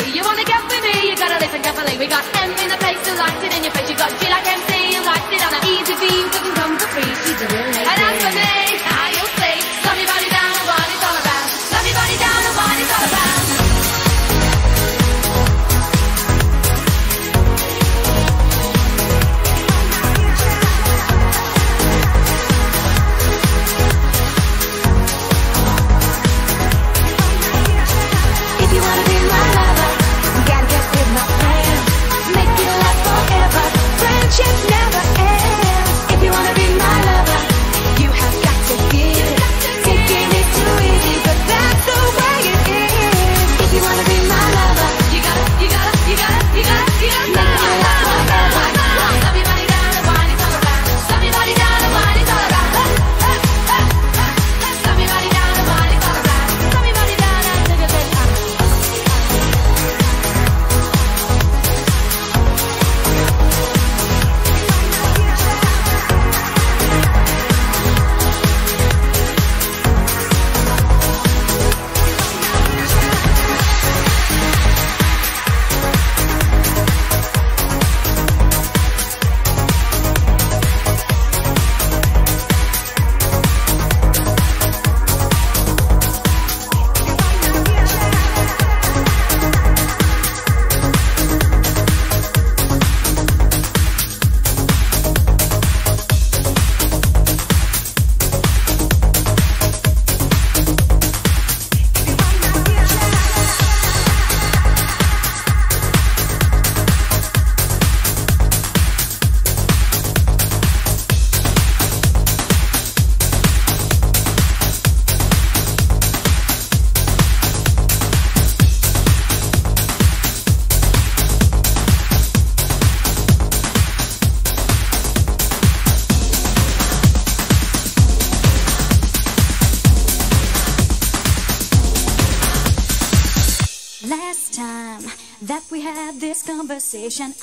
see. You wanna get with me, you gotta listen carefully. We got M in the place who likes it in your face. You got G like MC who likes it on an easy V. We can come for free, she's a real lady. And as for me, now you'll see. Love me body down and what it's all about. Love me body down and what it's all about.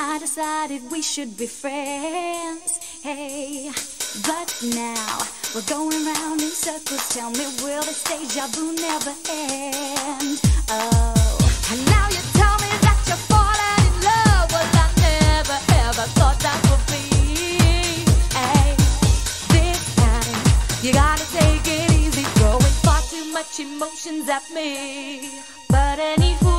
I decided we should be friends, hey. But now we're going round in circles. Tell me, will this deja vu never end? Oh, and now you tell me that you're falling in love. Well, I never ever thought that would be. Hey, this time you gotta take it easy, throwing far too much emotions at me. But anywho.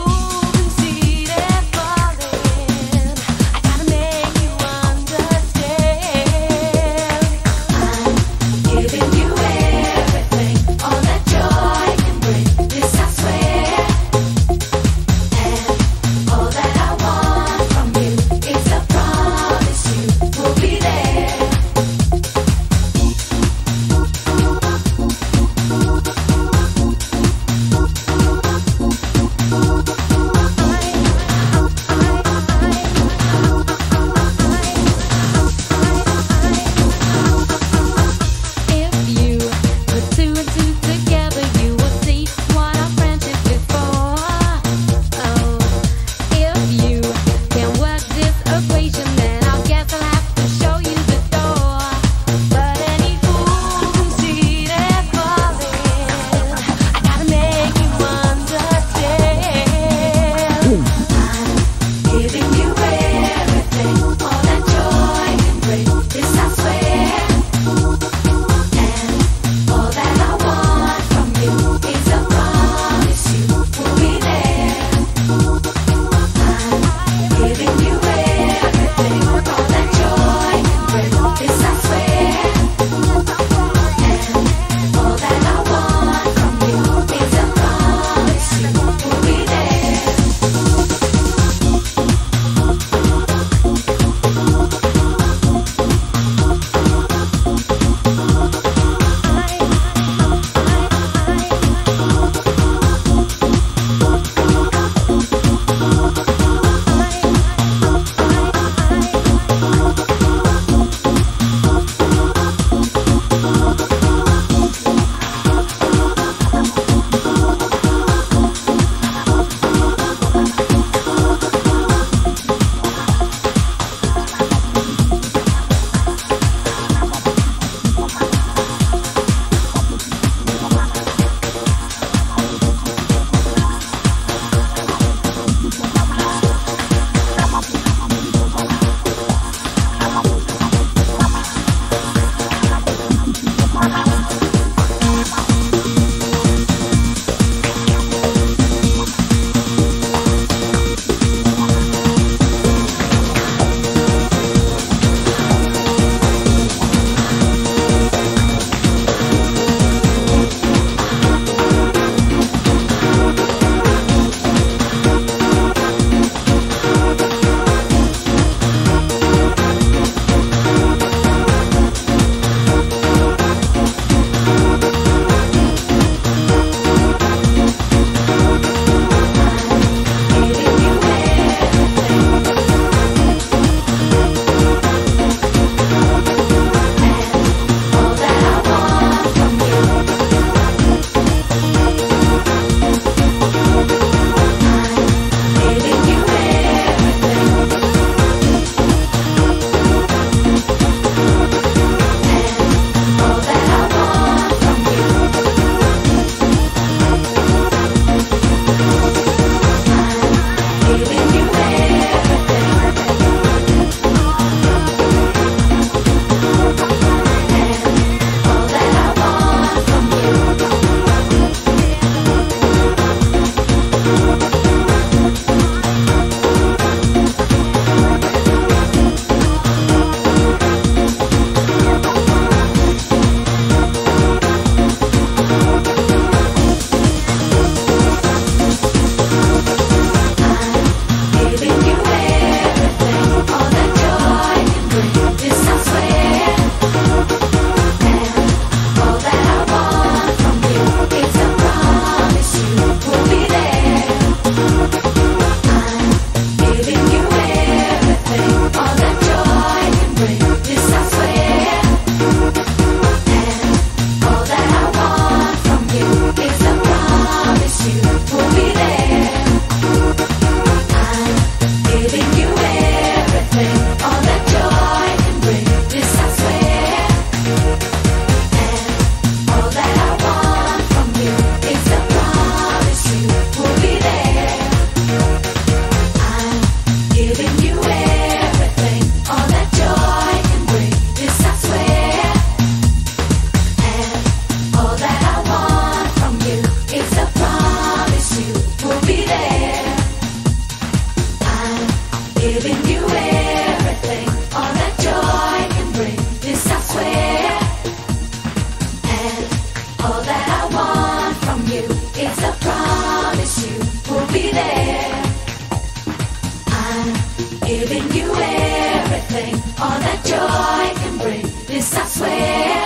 swear.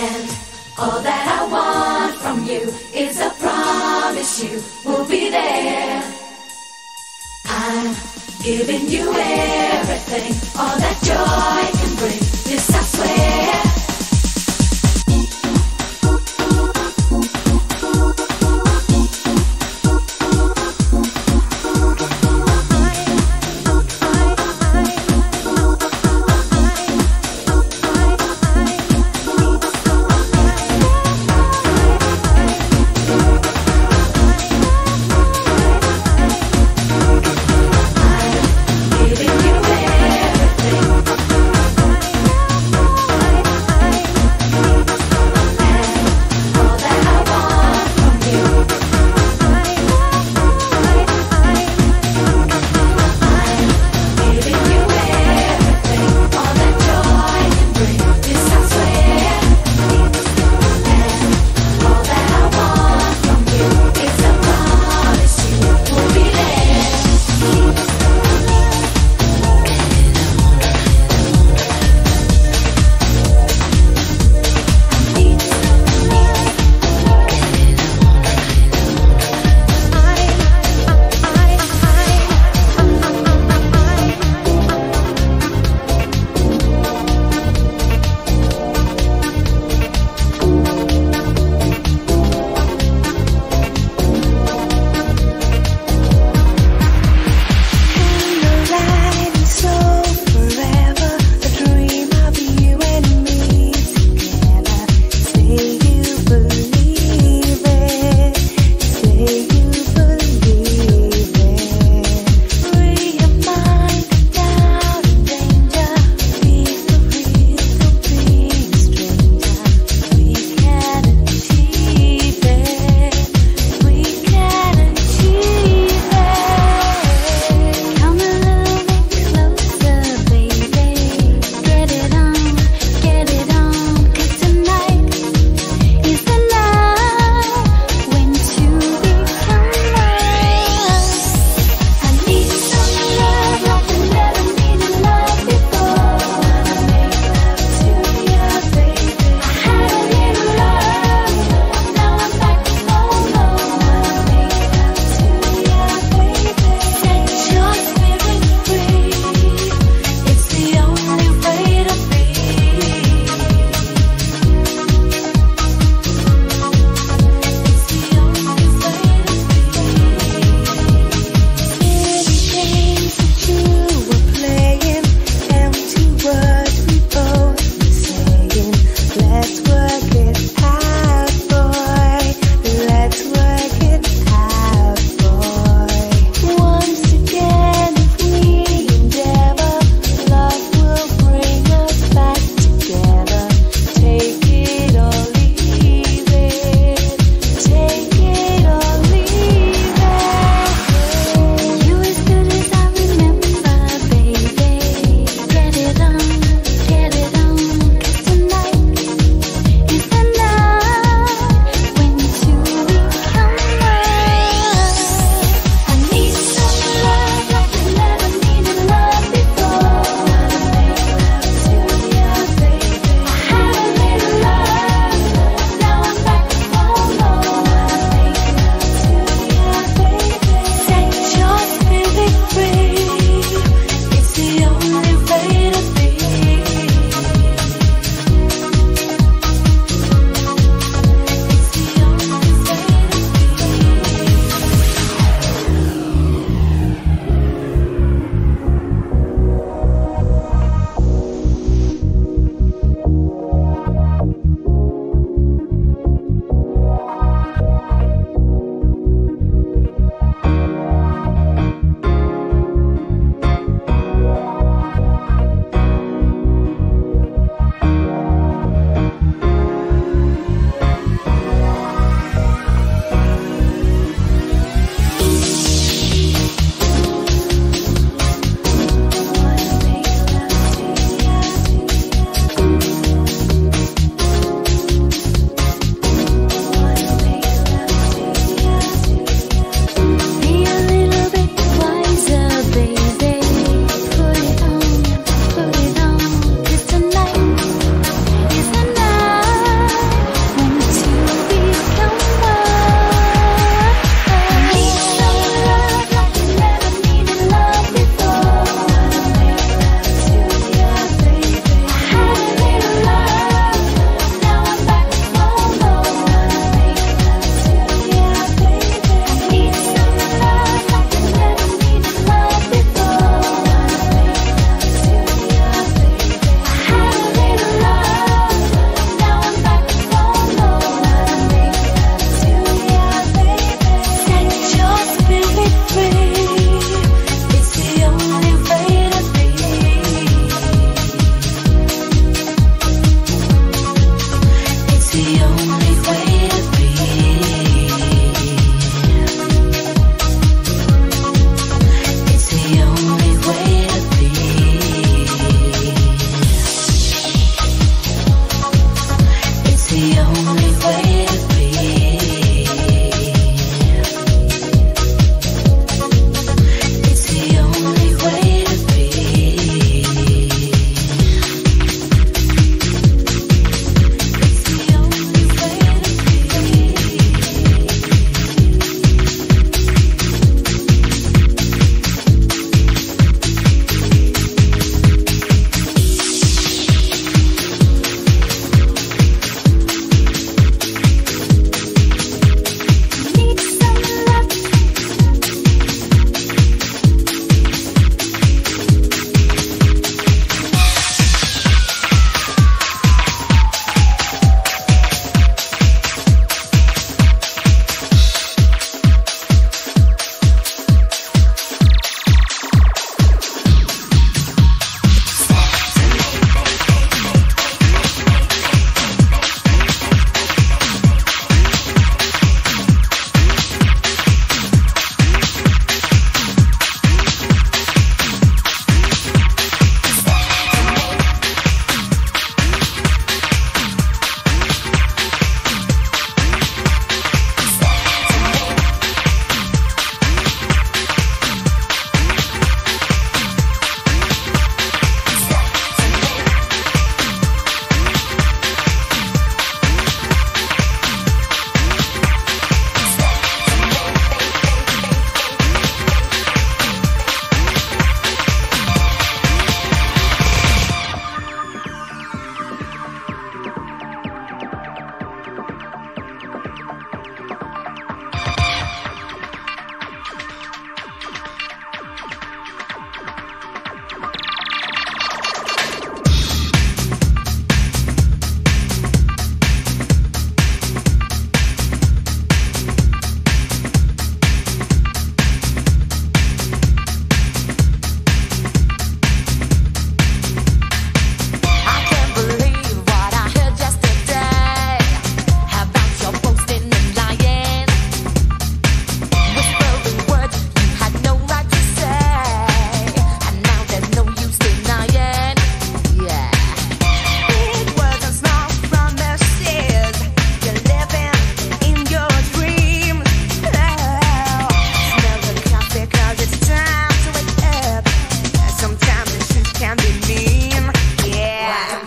And all that I want from you is a promise you will be there. I'm giving you everything, all that joy can bring. This I swear.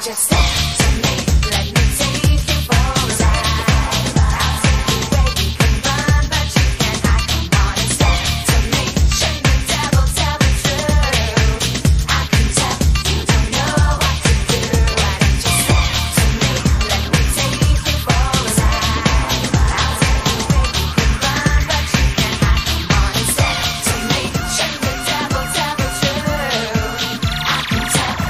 just saying to me. Why don't you sing to me? Let me take you for a ride. I'll take you where you can run, but you can't hide. Come on and sing to me. Shame the devil, tell the truth. I can tell you don't know what to do. Why don't you sing to me? Let me take you for a ride. I'll take you where you can run, but you can't hide. Come on and sing to me. Shame the devil, tell the truth. I can tell you don't know what to do.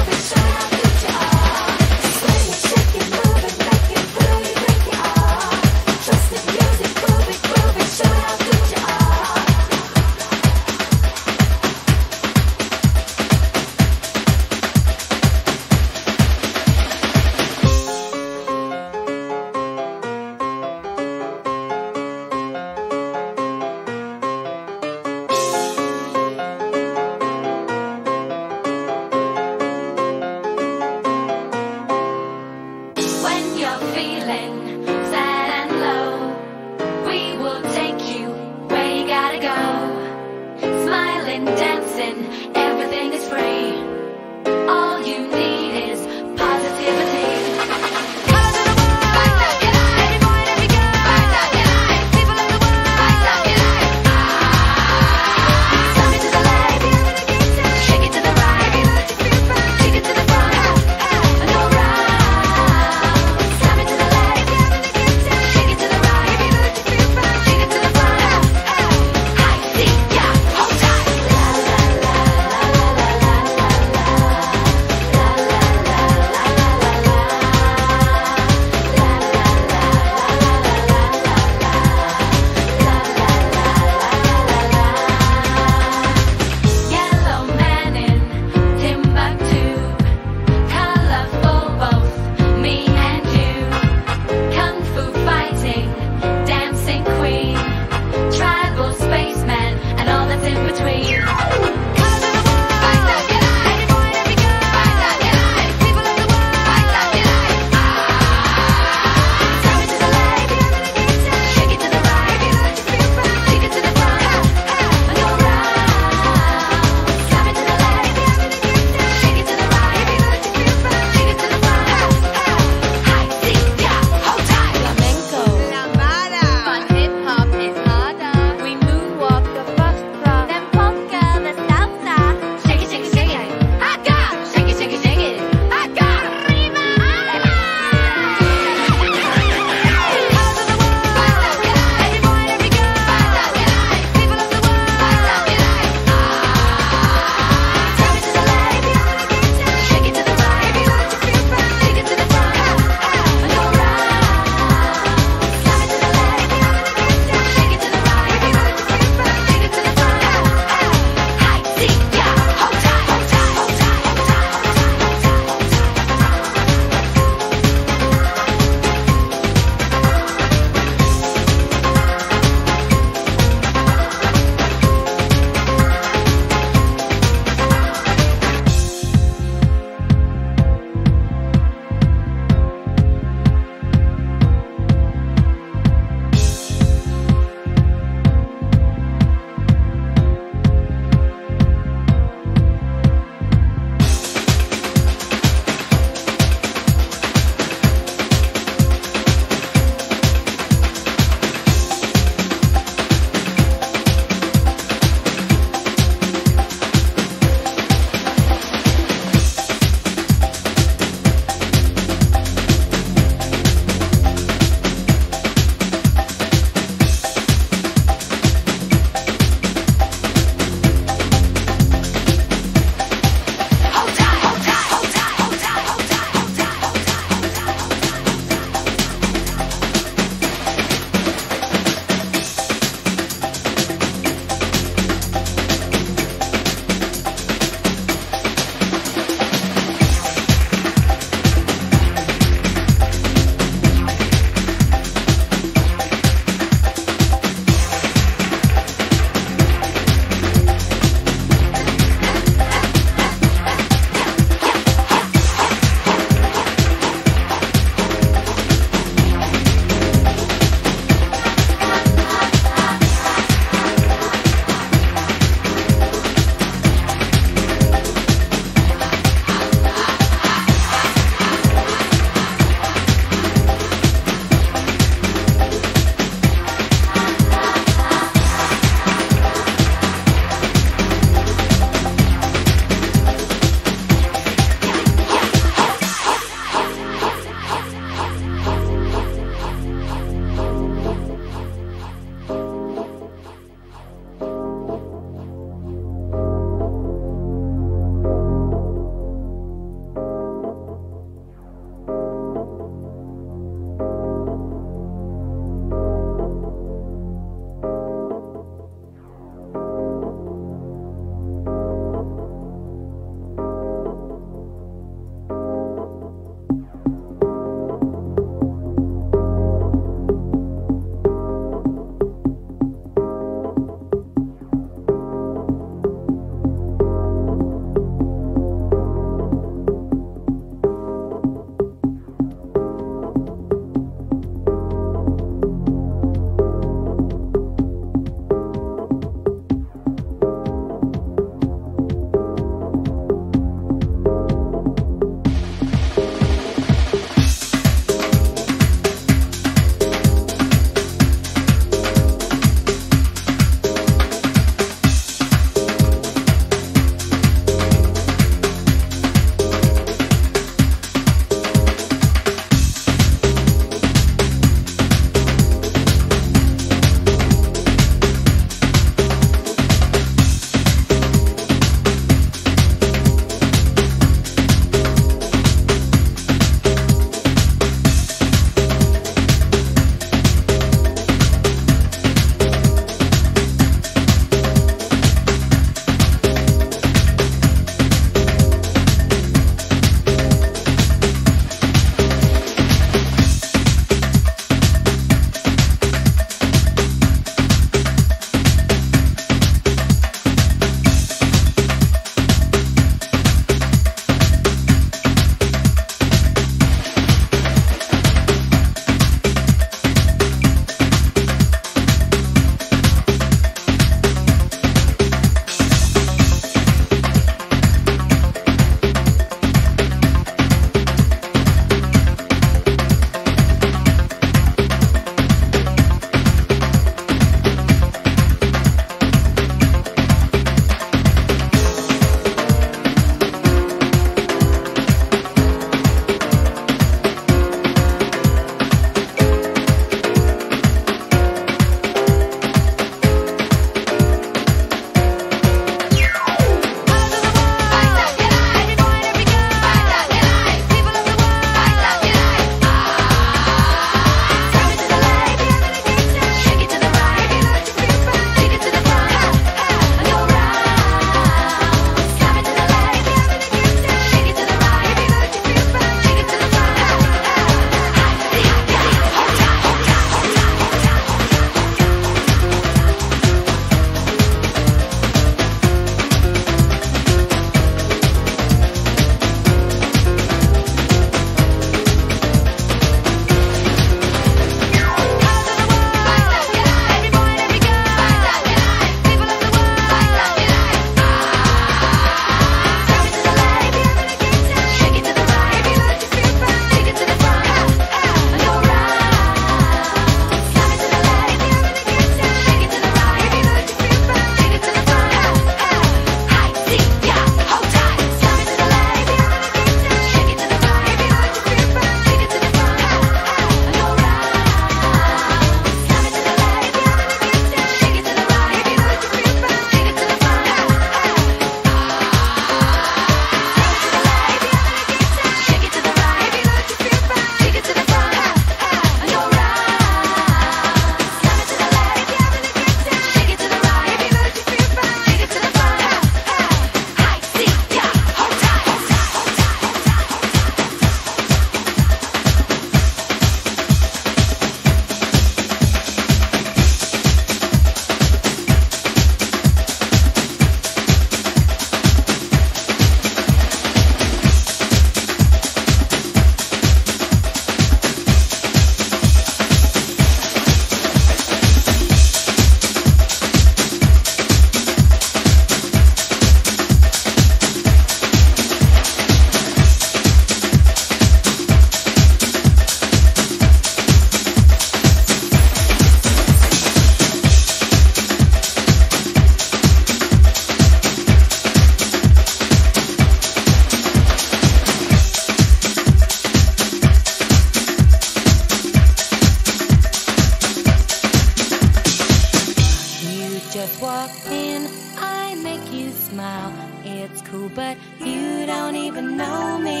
just walk in, I make you smile. It's cool, but you don't even know me.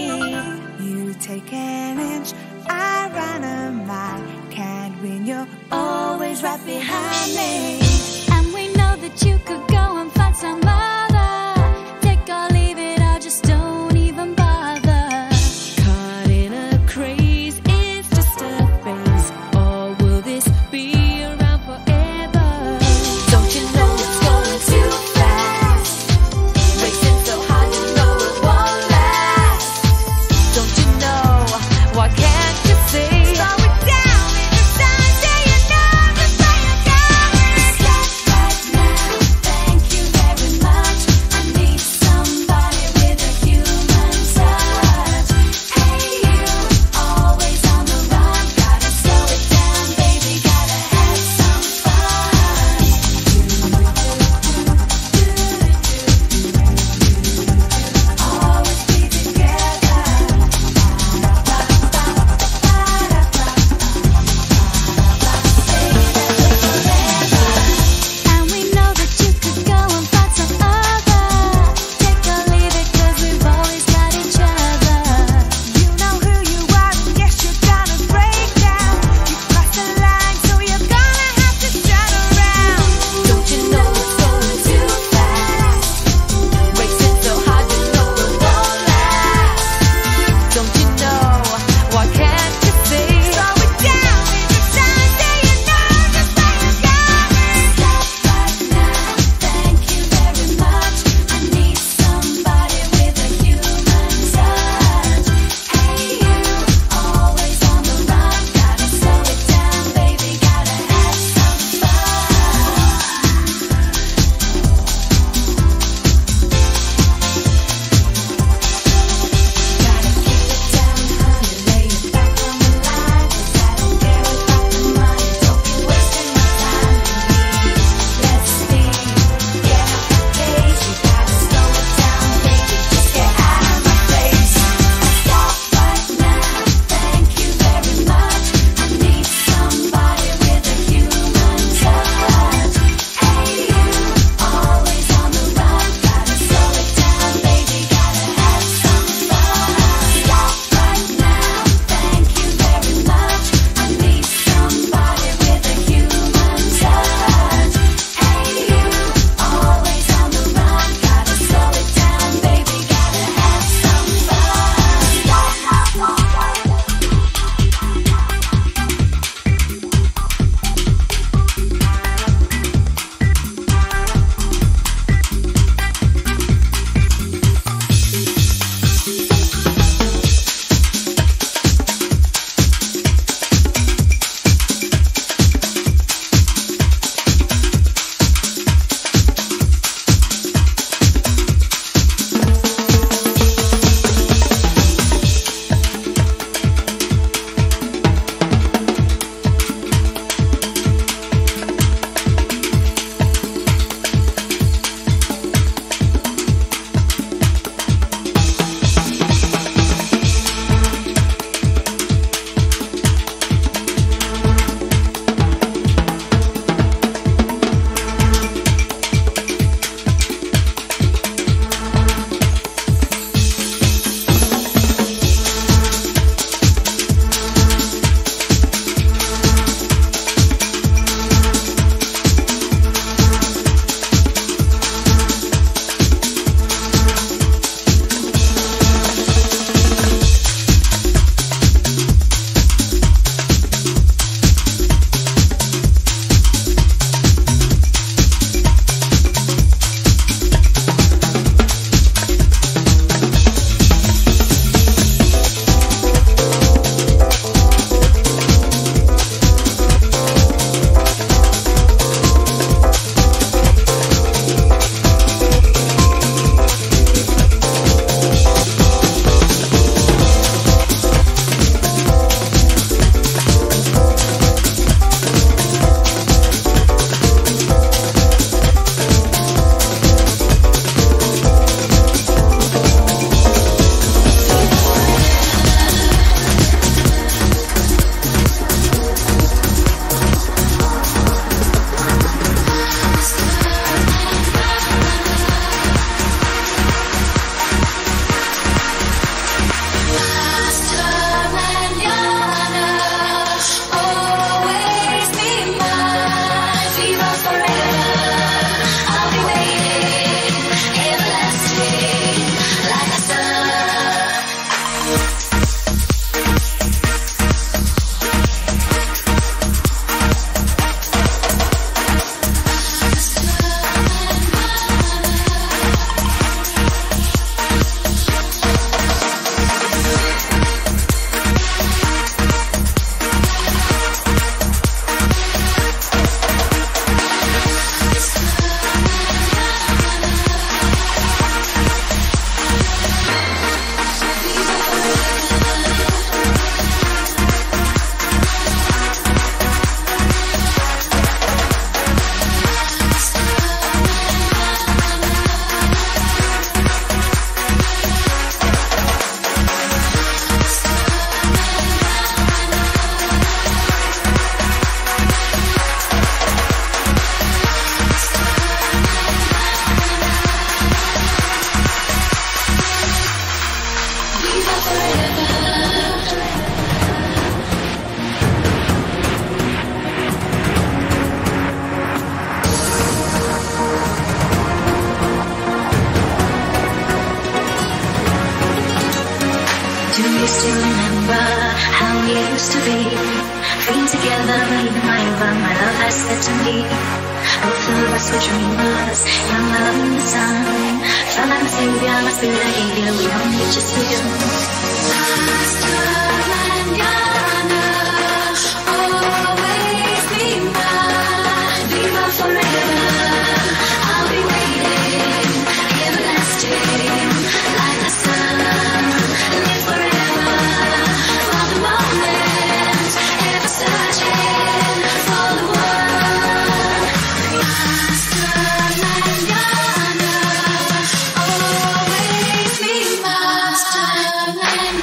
You take an inch, I run a mile. Can't win, you're always right behind me. And we know that you could go and find some other. Take or leave it, I just don't even bother. Caught in a craze, it's just a phase. Or will this be around forever? Don't you know it's going too fast? Racing so hard, you know it won't last. Don't you know, why can't you see? Slow it down, it's time, do you know it's like a supposed to be. Feet together, leaving my environment. My love has said to me, both of us were dreamers, young love in the sun. Felt like material, my spirit I gave you. We only just begun. Master and Yana, always be mine forever. I'll be waiting, everlasting, like the sun. Live forever, for the moment, ever searching for the one. Master and Yana, always be mine.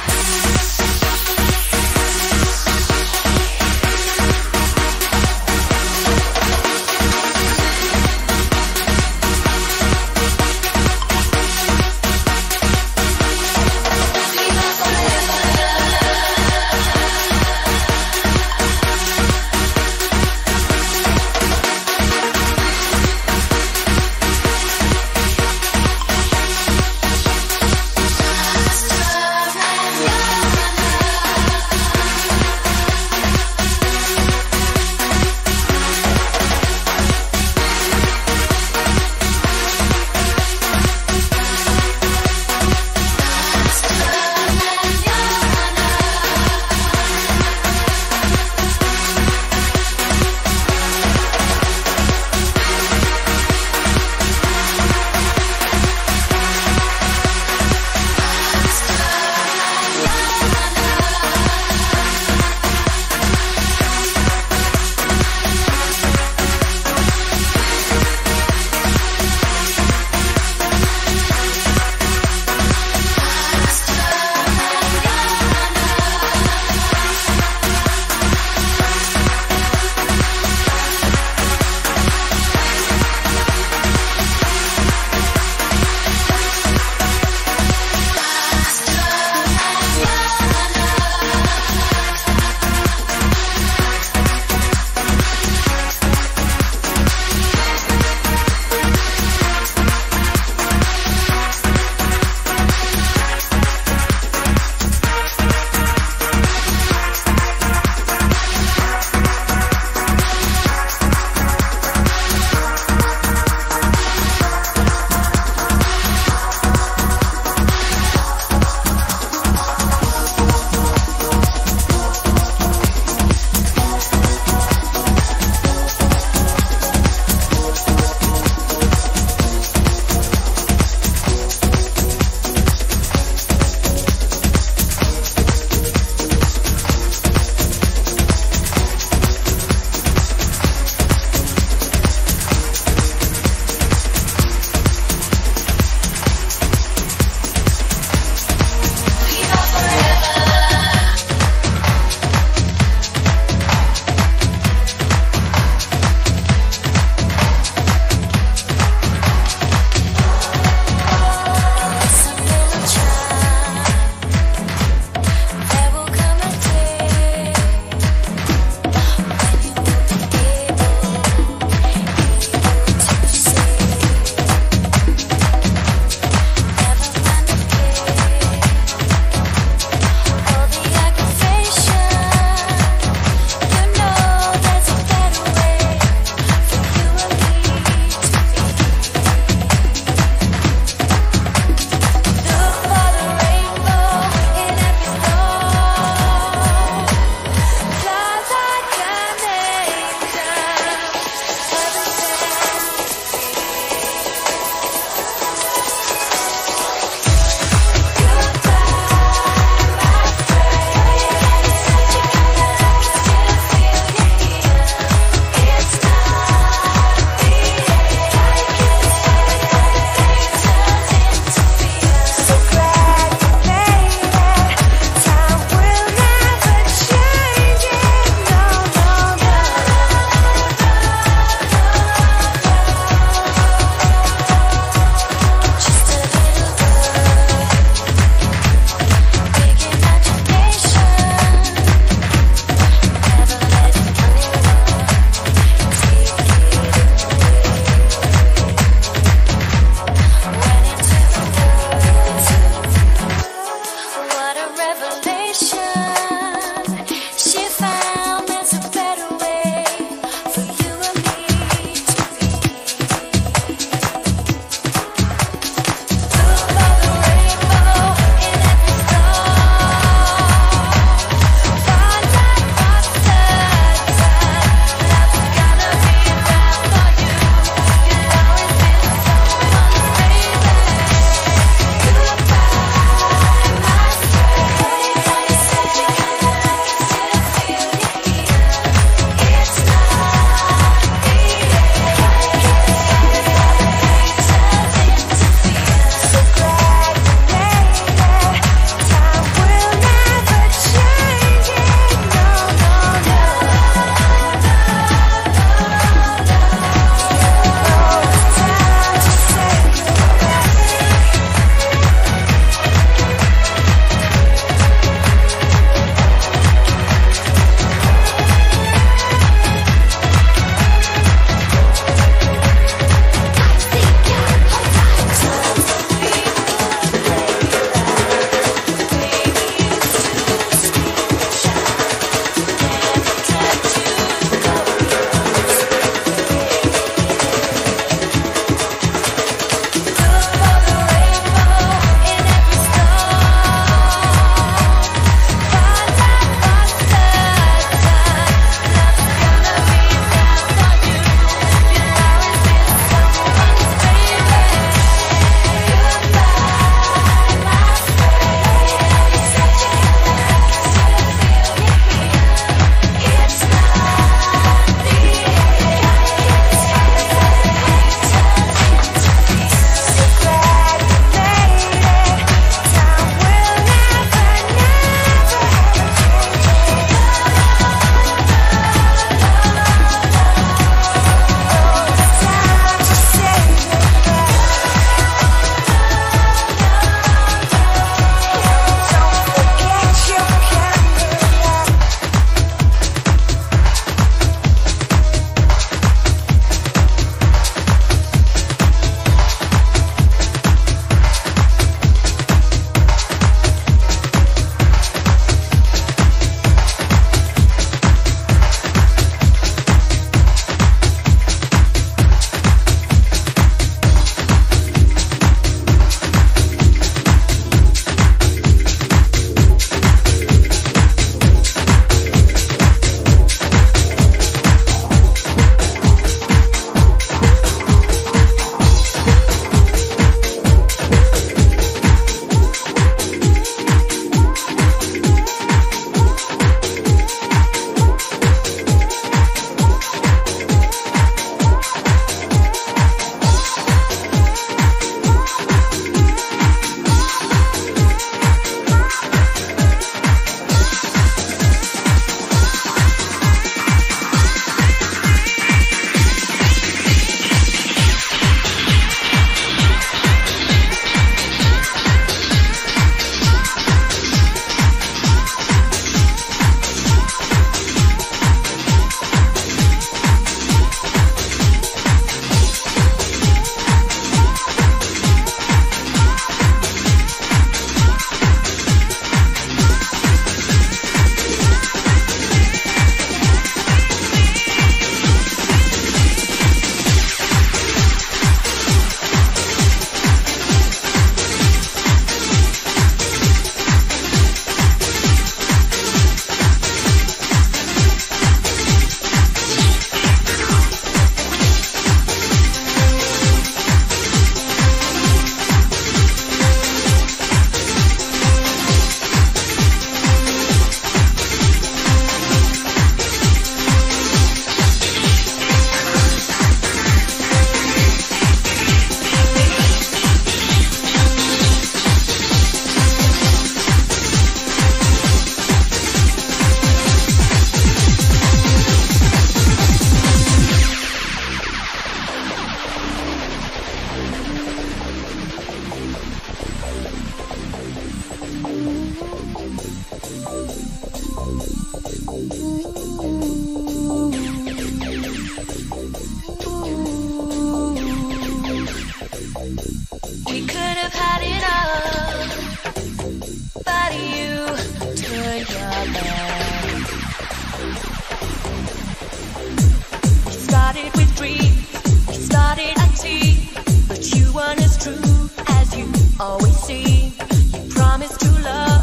see. You promised true love,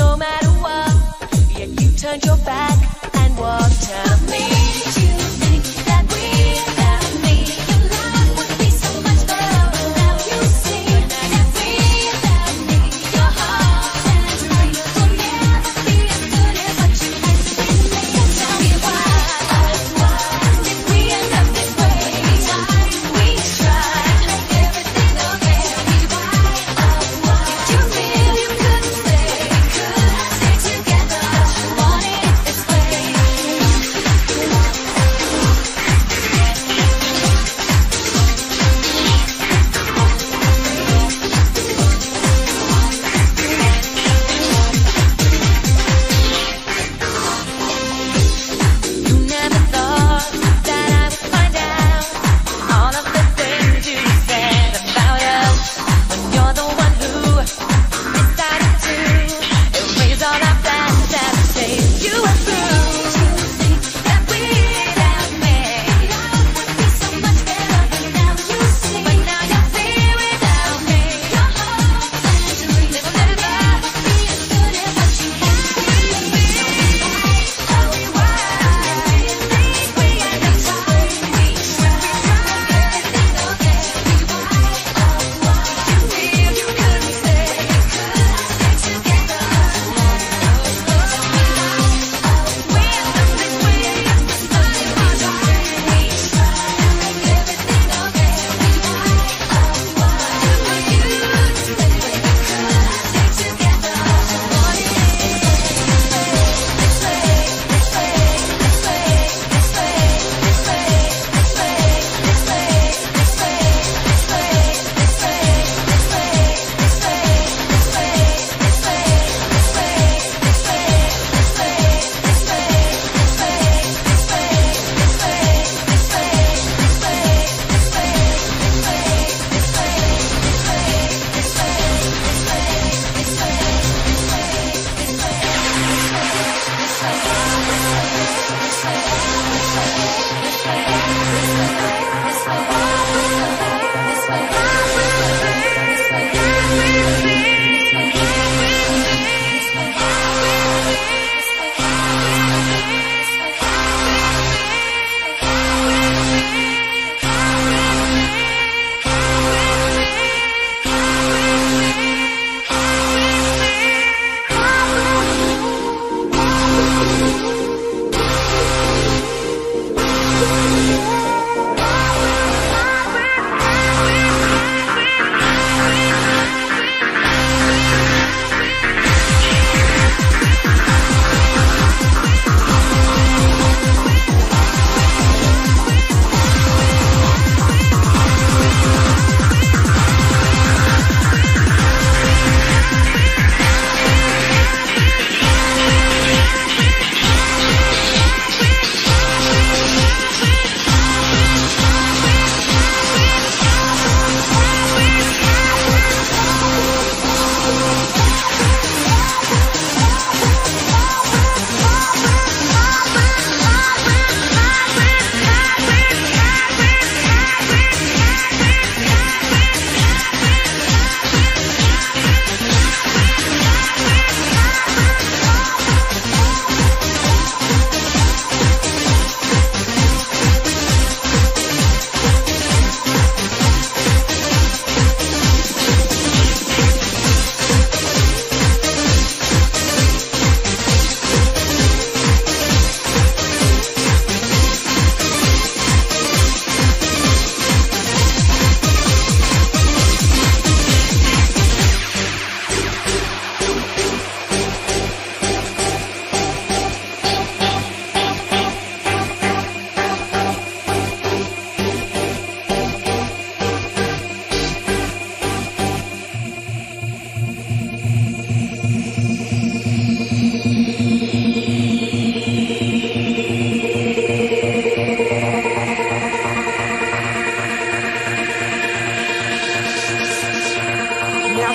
no matter what, yet you turned your back and walked out of me. What made you think that without me your life would be so much better? Now you see that without me your heart and mind will never be as good as what you had with me. Tell me why did we end up this way? Every time we tried to make everything okay.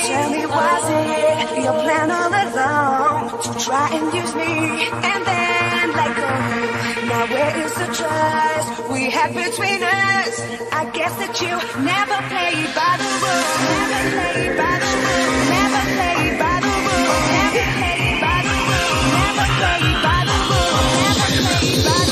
Tell me why did you feel you couldn't stay? We could have stayed together, but you wanted it this way. You never thought that I would find out all of the things you said about us. When you're the one who decided to erase all our plans and say you were through. That without me life would be so much better. But now you see, but now you're here without me. Your heart and dreams will never be as good as what you had with me. Tell me why did we end up this way? We tried everything okay. Why did you feel you couldn't stay? We could have stayed together. We end up this way. We tried, to make everything okay. Why did we couldn't stay? We could have stayed together. Now tell me, was it be a plan all along to try and use me and then let go. Now where is the trust we had between us? I guess that you never played by the rules, never played by the rules, never played by the rules, never played by the rules, never played by the rules, never played by the rules, never played by the rules.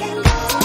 can go.